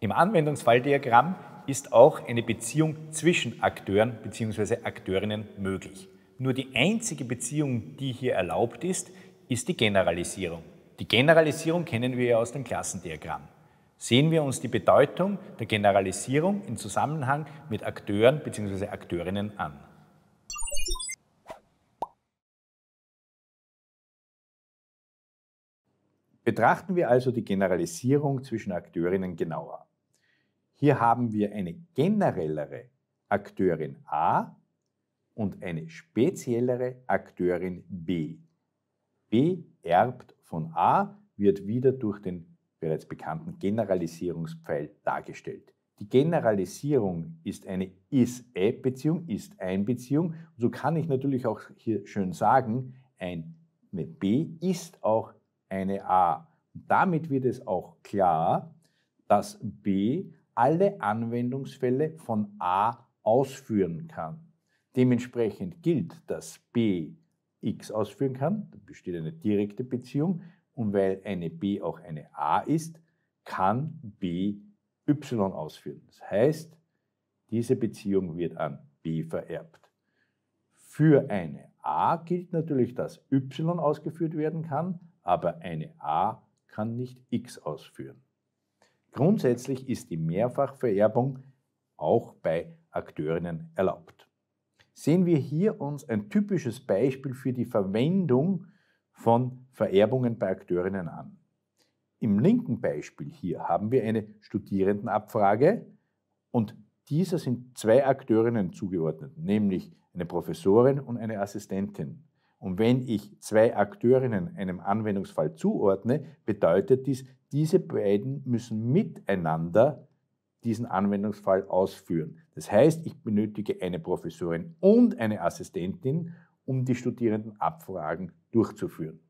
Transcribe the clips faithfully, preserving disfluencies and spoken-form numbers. Im Anwendungsfalldiagramm ist auch eine Beziehung zwischen Akteuren bzw. Akteurinnen möglich. Nur die einzige Beziehung, die hier erlaubt ist, ist die Generalisierung. Die Generalisierung kennen wir ja aus dem Klassendiagramm. Sehen wir uns die Bedeutung der Generalisierung im Zusammenhang mit Akteuren bzw. Akteurinnen an. Betrachten wir also die Generalisierung zwischen Akteurinnen genauer. Hier haben wir eine generellere Akteurin A und eine speziellere Akteurin B. B erbt von A, wird wieder durch den bereits bekannten Generalisierungspfeil dargestellt. Die Generalisierung ist eine Is-A-Beziehung, Ist-Ein-Beziehung. So kann ich natürlich auch hier schön sagen, eine B ist auch eine A. Und damit wird es auch klar, dass B alle Anwendungsfälle von A ausführen kann. Dementsprechend gilt, dass B X ausführen kann, da besteht eine direkte Beziehung, und weil eine B auch eine A ist, kann B Y ausführen. Das heißt, diese Beziehung wird an B vererbt. Für eine A gilt natürlich, dass Y ausgeführt werden kann, aber eine A kann nicht X ausführen. Grundsätzlich ist die Mehrfachvererbung auch bei Akteurinnen erlaubt. Sehen wir hier uns ein typisches Beispiel für die Verwendung von Vererbungen bei Akteurinnen an. Im linken Beispiel hier haben wir eine Studierendenabfrage und dieser sind zwei Akteurinnen zugeordnet, nämlich eine Professorin und eine Assistentin. Und wenn ich zwei Akteurinnen einem Anwendungsfall zuordne, bedeutet dies, diese beiden müssen miteinander diesen Anwendungsfall ausführen. Das heißt, ich benötige eine Professorin und eine Assistentin, um die Studierendenabfragen durchzuführen.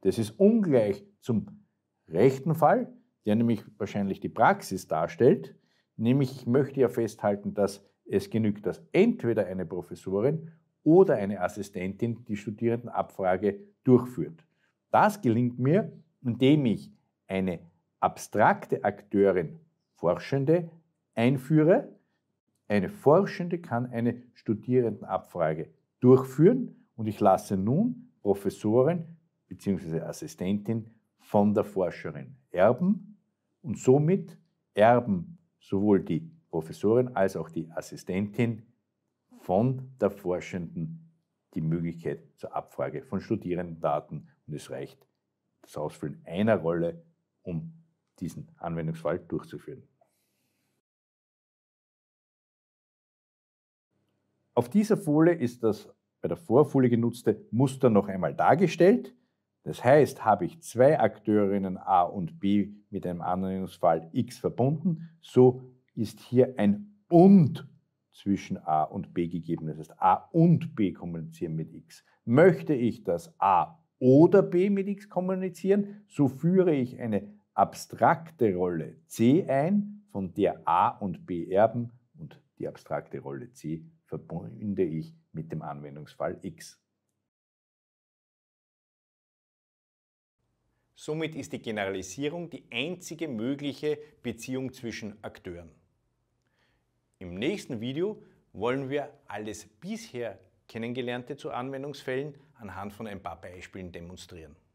Das ist ungleich zum rechten Fall, der nämlich wahrscheinlich die Praxis darstellt, nämlich ich möchte ja festhalten, dass es genügt, dass entweder eine Professorin oder eine Assistentin die Studierendenabfrage durchführt. Das gelingt mir, indem ich eine abstrakte Akteurin, Forschende, einführe. Eine Forschende kann eine Studierendenabfrage durchführen und ich lasse nun Professorin bzw. Assistentin von der Forscherin erben und somit erben sowohl die Professorin als auch die Assistentin von der Forschenden die Möglichkeit zur Abfrage von Studierendendaten und es reicht das Ausfüllen einer Rolle, um diesen Anwendungsfall durchzuführen. Auf dieser Folie ist das bei der Vorfolie genutzte Muster noch einmal dargestellt. Das heißt, habe ich zwei Akteurinnen A und B mit einem Anwendungsfall X verbunden, so ist hier ein Und zwischen A und B gegeben. Das heißt, A und B kommunizieren mit X. Möchte ich, dass A oder B mit X kommunizieren, so führe ich eine abstrakte Rolle C ein, von der A und B erben, und die abstrakte Rolle C verbinde ich mit dem Anwendungsfall X. Somit ist die Generalisierung die einzige mögliche Beziehung zwischen Akteuren. Im nächsten Video wollen wir alles bisher Kennengelernte zu Anwendungsfällen anhand von ein paar Beispielen demonstrieren.